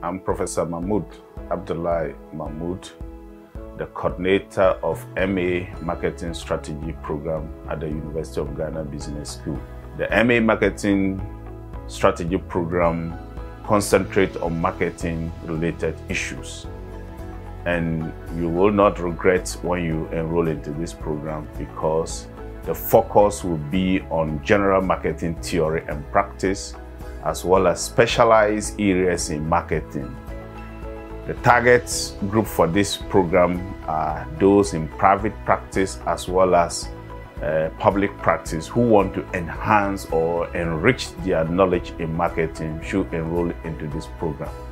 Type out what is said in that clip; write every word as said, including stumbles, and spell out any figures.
I'm Professor Mahmoud Abdulai Mahmoud, the coordinator of M A Marketing Strategy Program at the University of Ghana Business School. The M A Marketing Strategy Program concentrates on marketing-related issues, and you will not regret when you enroll into this program, because the focus will be on general marketing theory and practice, as well as specialized areas in marketing. The target group for this program are those in private practice as well as uh, public practice who want to enhance or enrich their knowledge in marketing should enroll into this program.